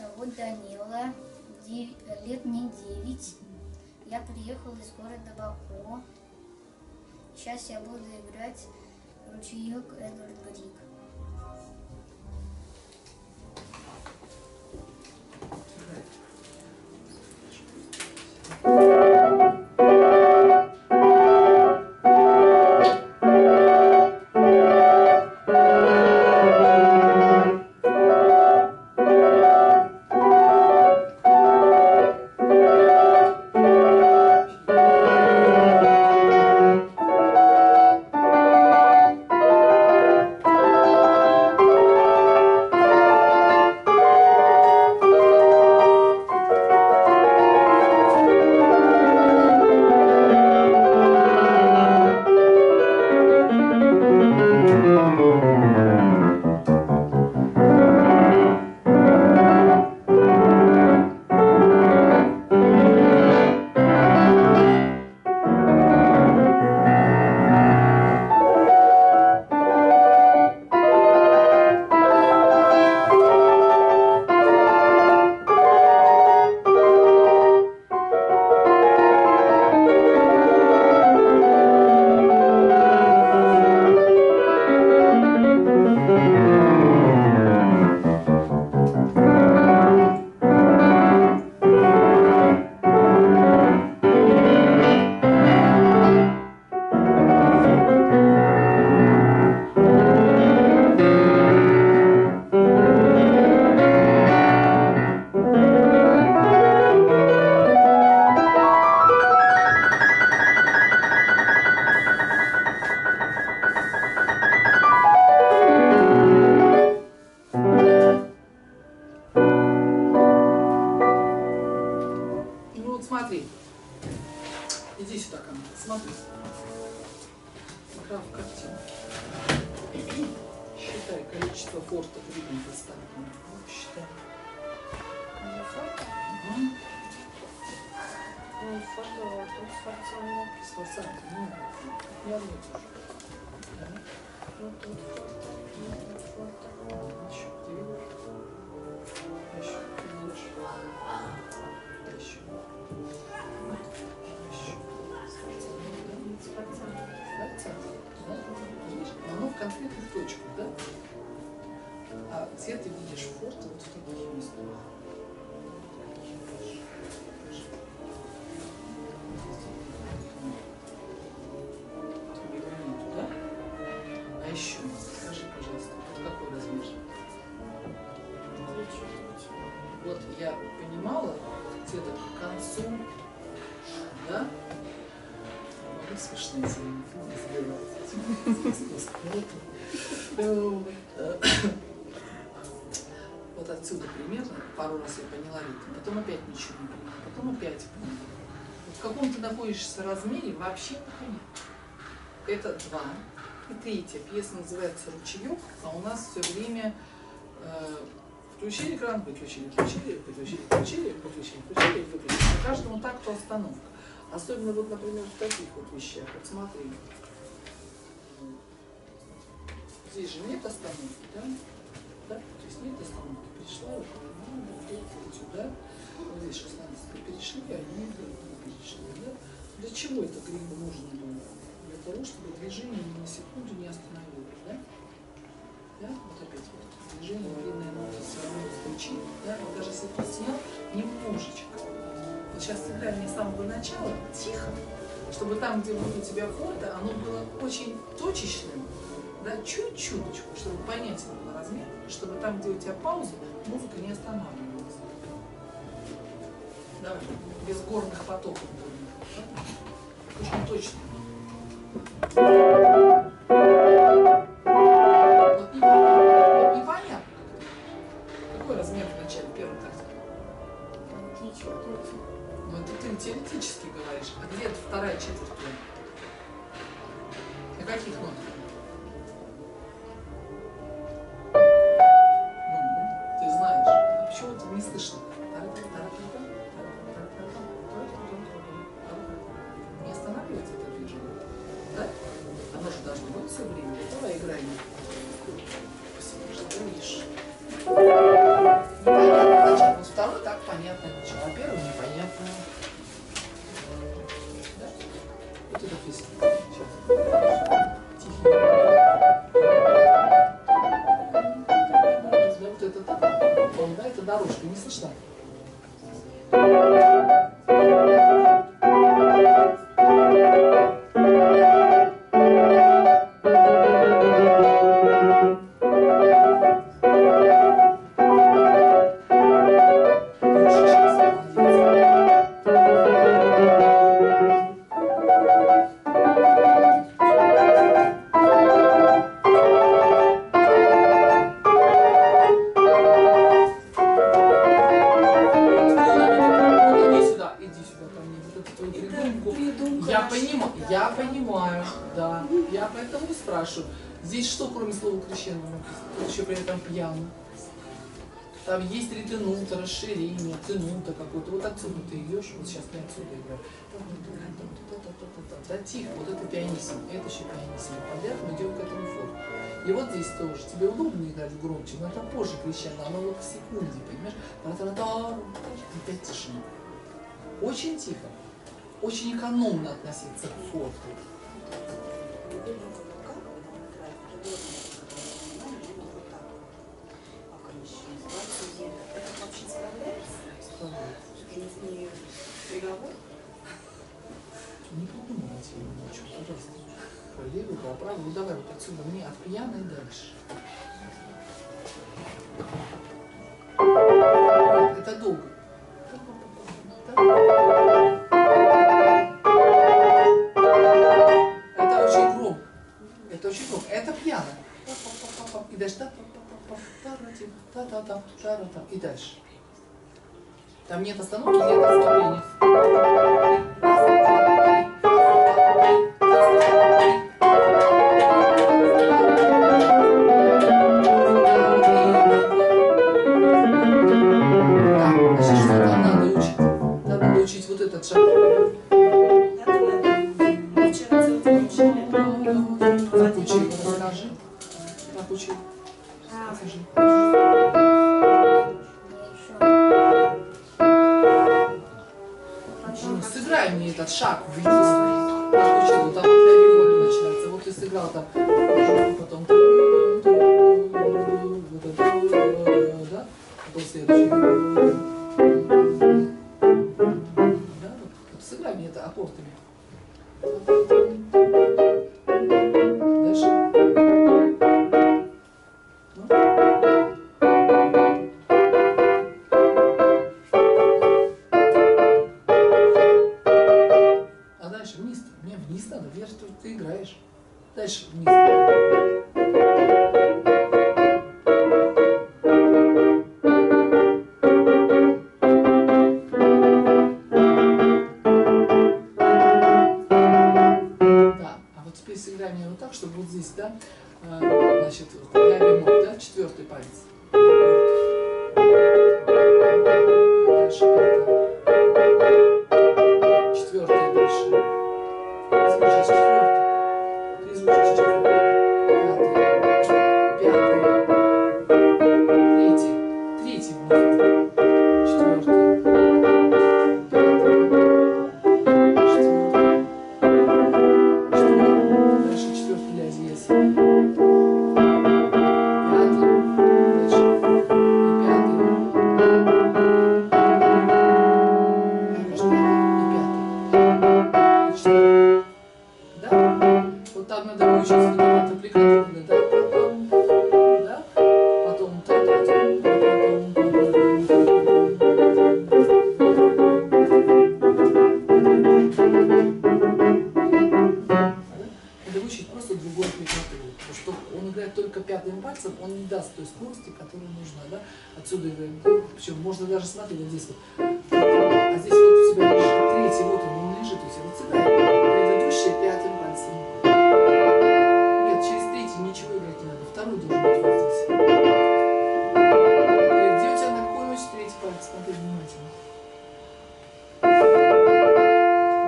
зовут Данила, лет мне 9. Я приехал из города Баку. Сейчас я буду играть «Ручеёк» Смотри, иди сюда ко мне, смотри. Пока в картинке. Считай количество фортов рядом поставлено. Вот считай. Конкретную точку, да? А где ты видишь форты вот в таких местах? Ты убегаем туда. А еще, скажи, пожалуйста, вот какой размер? Вот я понимала, где-то к концу, да? Смешные зимы, вот отсюда примерно, пару раз я поняла ритм, потом опять ничего не поняла, потом опять поняла. Вот в каком ты находишься размере, вообще непонятно. Это 2. И 3-я пьеса называется «Ручеёк», а у нас все время включили экран, выключили, включили, выключили, включили, выключили, включили, выключили. По каждому такту остановка. Особенно вот, например, в таких вот вещах. Вот смотри. Здесь же нет остановки, да? Да? То есть нет остановки. Перешла, вот, сюда. Вот здесь 16 перешли, а они не перешли, да? Для чего это гриба нужно было? Для того, чтобы движение ни на секунду не остановилось, да? Да? Вот опять вот. Движение длинная нота все равно включить, да? Вот даже если ты снял немножечко. Сейчас играй мне с самого начала, тихо, чтобы там, где у тебя фото, оно было очень точечным, да, чуть-чуточку, чтобы понять его размер, чтобы там, где у тебя пауза, музыка не останавливалась. Давай, без горных потоков. Да? Очень точно. Теоретически говоришь, а где это вторая четверть? На каких нотах? Ну, ты знаешь. А почему это не слышно? Не останавливается это движение. Да? Оно же должно быть все время. Давай играем. Спасибо, что ты видишь. дорожка, не слышно? Я понимаю, да. Я поэтому спрашиваю. Здесь что, кроме слова крещенного, написано? Еще при этом пьяно. Там есть ретенута, расширение, тенута какой-то. Вот отсюда ты идешь, вот сейчас не отсюда играю. Да тихо, вот это пианиссимо, это еще пианиссимо. Понятно, мы идем к этому фону. И вот здесь тоже. Тебе удобно играть громче, но это позже крещено, оно вот в секунде, понимаешь? Опять тишина. Очень тихо. Очень экономно относиться к форту. Не подумайте ничего, пожалуйста. По левую, по правую. Ну, давай вот отсюда, мне от пьяной дальше. Это долго. Это пьяно. И дальше та-та-та-та-та-та-та. И дальше. Там нет остановки, нет отступления. Так, значит, что там надо учить? Надо учить вот этот шаг. Учи. Скажи. Ну, сыграй мне этот шаг в единственном. Вот там вот начинается. Вот ты сыграл там, потом. Вот это, да? Потом следующий. Да? Вот. Сыграй мне это аккордами. Дальше вниз. Да, а вот теперь сыграем его так, чтобы вот здесь, да, значит, я ремонт, да, четвертый палец. Дальше пятый. Четвертый дальше. Звучит четвертый. Звучит четвертый, пятый, третий вниз, четвертый, пятый, четвертый, дальше четвертый ля диез, пятый, дальше и пятый, и четвертый, да? Вот там надо выучить вот этот аппликативный, да? Да? Потом надо выучить просто другой аппликативный, потому что он играет только пятым пальцем, он не даст той скорости, которая нужна, да? Отсюда играем. Причем можно даже смотреть вот здесь вот. А здесь вот у тебя лежит третий, вот он лежит у тебя, вот сюда предыдущий пятым пальцем. Ничего играть не надо. Второй должен быть вот здесь. И где у тебя на какой ночь третий палец? Смотри внимательно.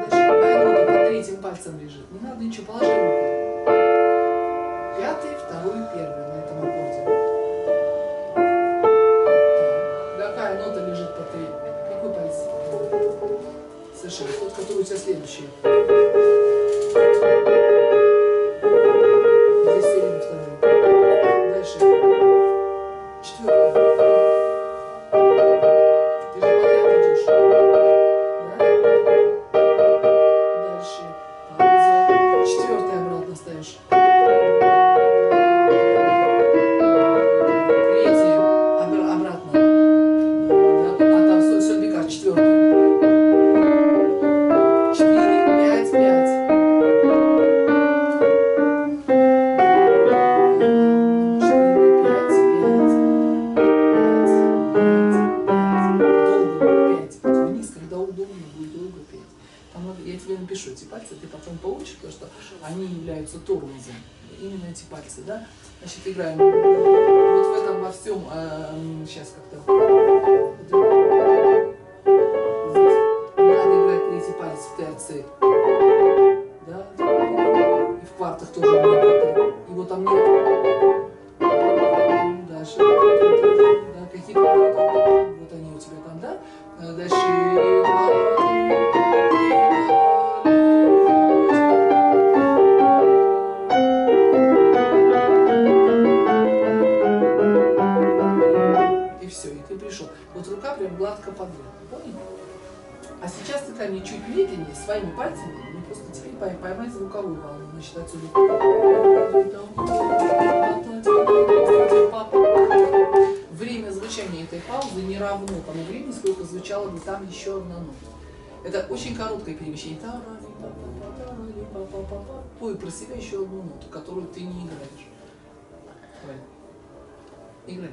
Дальше какая нота по третьим пальцам лежит? Не надо ничего, положи руку. Пятый, второй, первый на этом аккорде. Какая нота лежит по третьим? Какой палец? Совершенно тот, который у тебя следующий. Дальше. Четвертый. тебе напишу эти пальцы, ты потом получишь, потому что они являются тормозом. Именно эти пальцы, да? Значит, играем вот в этом во всем, сейчас как-то. Надо играть третий палец в терции. Да? И в квартах тоже много. Его там нет. Дальше. Да, какие вот они у тебя там, да? Дальше. Прям гладко подряд, понял? А сейчас ты там чуть медленнее, своими пальцами, ну просто теперь поймать звуковую волну. Значит, отсюда. Время звучания этой паузы не равно тому времени, сколько звучало бы там еще одна нота. Это очень короткое перемещение. Пой про себя еще одну ноту, которую ты не играешь. Играй. Играй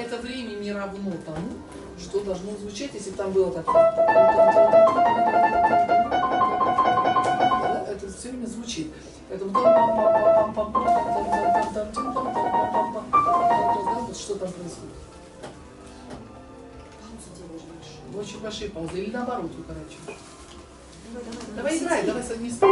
Это время не равно тому, что должно звучать, если бы там было так. Это все время звучит. Поэтому что там происходит? Очень большие паузы. Или наоборот укорачиваешь. Давай играй, давай совместно.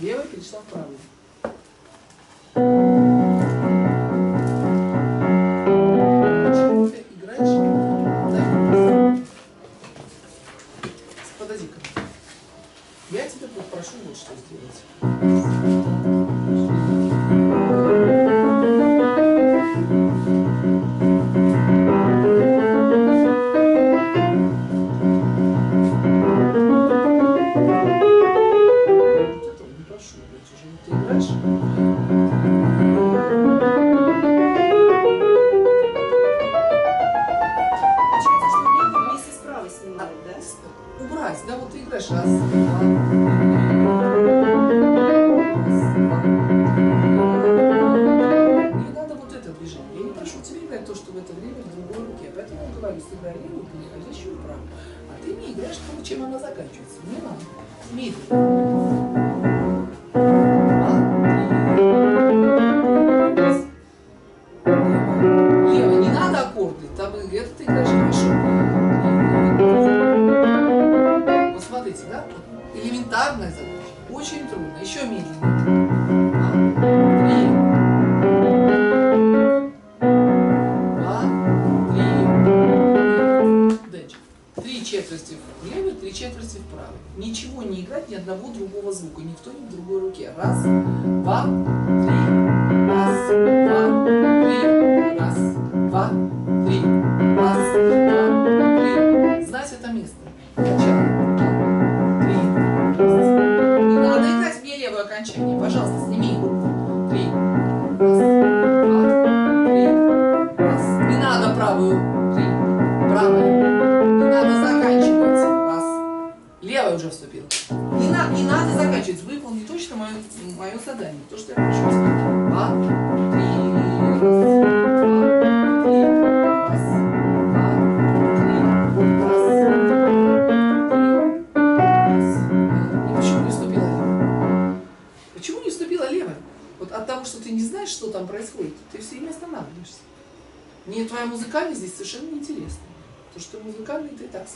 Левая перешла вправо. все сделать.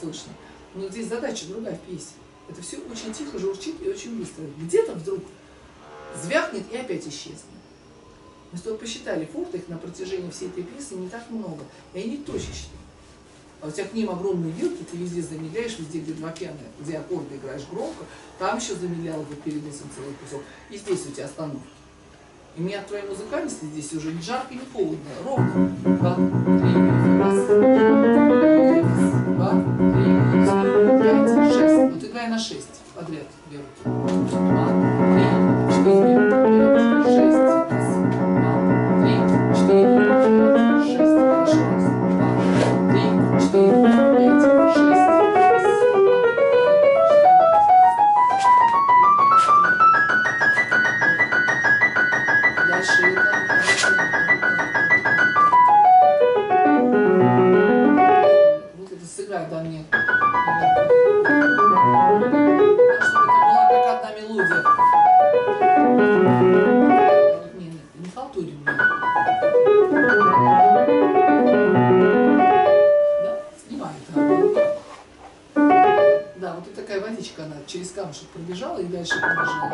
Слышно. Но здесь задача другая в пьесе. Это все очень тихо, журчит и очень быстро. Где-то вдруг звякнет и опять исчезнет. Мы только посчитали форты, их на протяжении всей этой пьесы не так много. И они точечные. А у тебя к ним огромные вилки, ты везде замедляешь, везде, где два пьяные, где аккорды играешь громко, там еще замедлял бы перед носом целый кусок. И здесь у тебя остановки. И мне от твоей музыкальности здесь уже не жарко, не холодно. Ровно. Два, три, раз. Два, три, пять, шесть. Вот играй на 6 подряд. Беру. Два, три, четыре, пять, шесть. Раз. Два, три, четыре, пять, шесть. Хорошо. Два, три, четыре, пять, шесть. Дальше это. Да, нет. Чтобы это была как одна мелодия. Нет, нет, не халтурим. Да, снимает. Да, вот и такая водичка, она через камушек пробежала и дальше пробежала.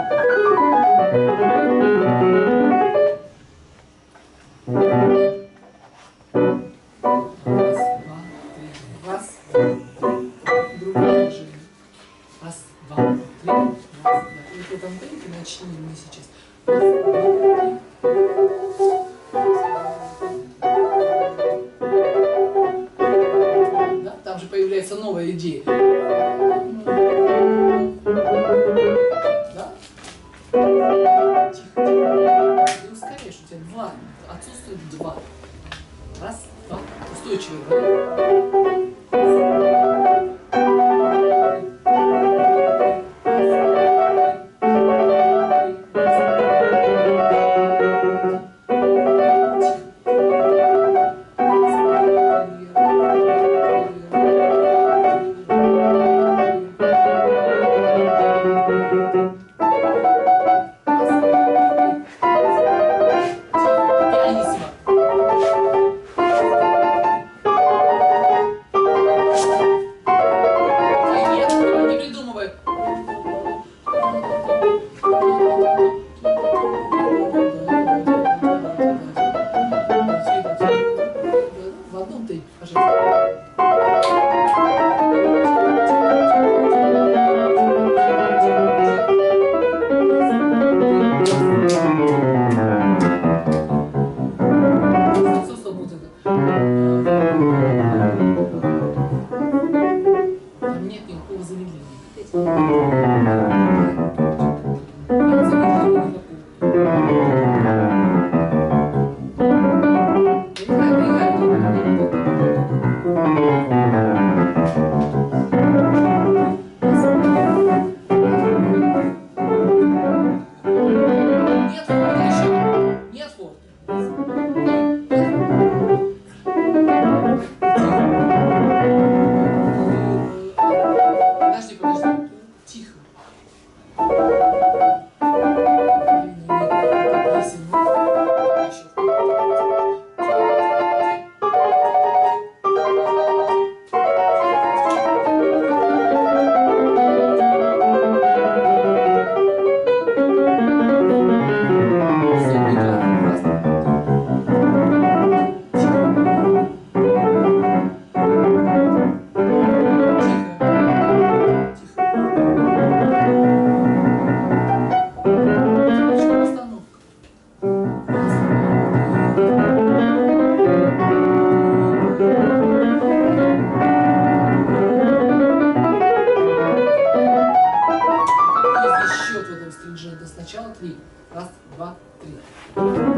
в этом стридженте. Сначала три. Раз, два, три. Потом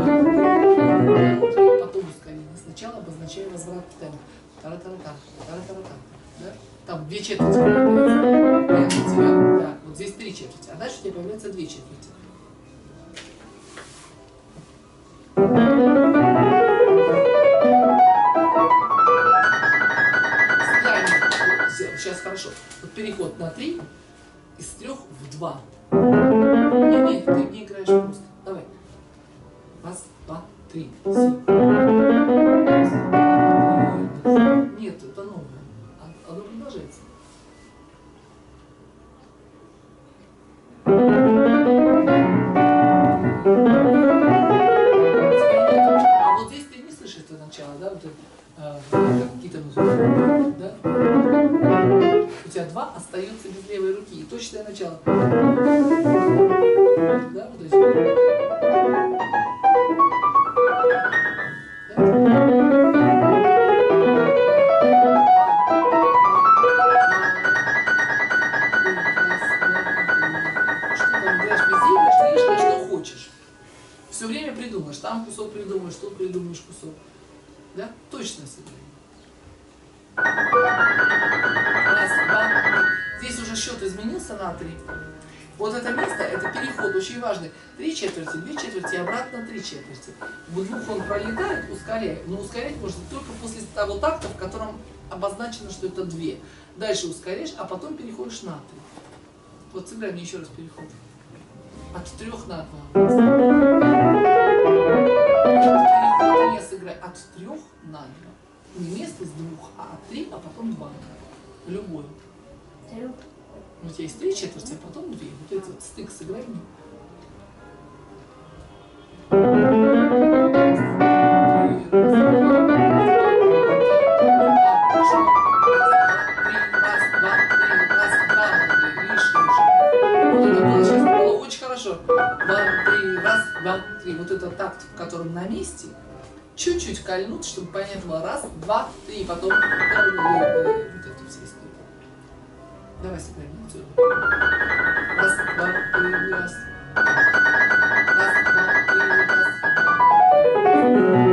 ускорение. Сначала обозначаем возврат к темпу. Тара-тара-тара, тара-тара-тара. Да? Там две четверти появляется у тебя. Да, вот здесь три четверти. А дальше у тебя появляется две четверти. Сейчас хорошо. Вот переход на 3 из 3 в 2. Не, ты не играешь просто. Давай. Раз, два, три. Нет, это новое. Оно продолжается. А вот здесь ты не слышишь это начало, да? Вот это какие-то музыки. Да? У тебя два остаются без левой руки. И точное начало. Да, вот здесь. Да? Все время придумаешь, там кусок придумаешь, тут придумаешь кусок. Да? Точно сыграем. Раз, два, три. Здесь уже счет изменился на 3. Вот это место, это переход очень важный. Три четверти, две четверти, обратно три четверти. В двух он пролетает, ускоряет. Но ускорять можно только после того такта, в котором обозначено, что это 2. Дальше ускоряешь, а потом переходишь на 3. Вот сыграем еще раз переход. От 3 на 2. Переход не сыграй. От 3 на 2. Не вместо с 2, а от 3, а потом 2. Любой. У тебя есть 3 четверти, а потом 2. Вот этот вот стык сыграй. Вот этот такт, в котором на месте, чуть-чуть кольнут, чтобы понятно было. Раз, два, три, потом вот эту все историю. Давай сыграем. Раз, два, три, раз. Раз, два, три,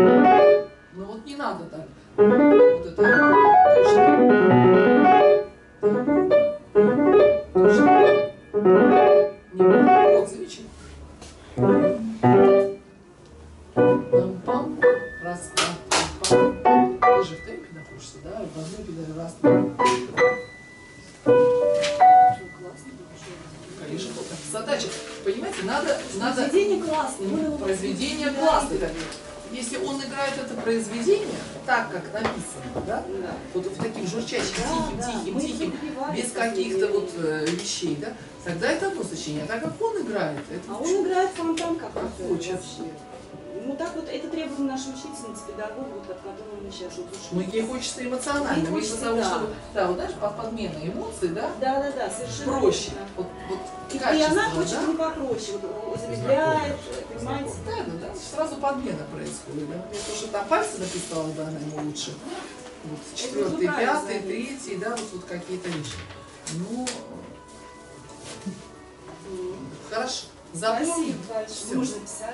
раз. Ну вот не надо так. Вот это точно. Точно. Не надо. Вот, замечательно. Произведение классное. Да. Если он играет это произведение так, как написано, да? Да. Вот в таким журчащим, тихим, да. Без каких-то вот вещей, да? Тогда это одно сочинение. А так как он играет, это... А он играет сам там, как хочет. Вообще. Ну так вот, это требовало нашей учительницы, педагогу, вот, от которого мы сейчас вот учим. Ну ей хочется эмоционально, ей хочется, того, да. Чтобы, да, вот знаешь, подмена эмоций, да? Да, да, да, совершенно. Проще. Вот, вот, и она хочет, да? Ну попроще, вот, замедляет, понимаете? Да, да, да, сразу подмена происходит, да? Потому что там пальцы написала бы она ему лучше. Вот, 4-й, 5-й, 3-й, да, вот, вот какие-то вещи. Ну, хорошо, запомни. Спасибо, все.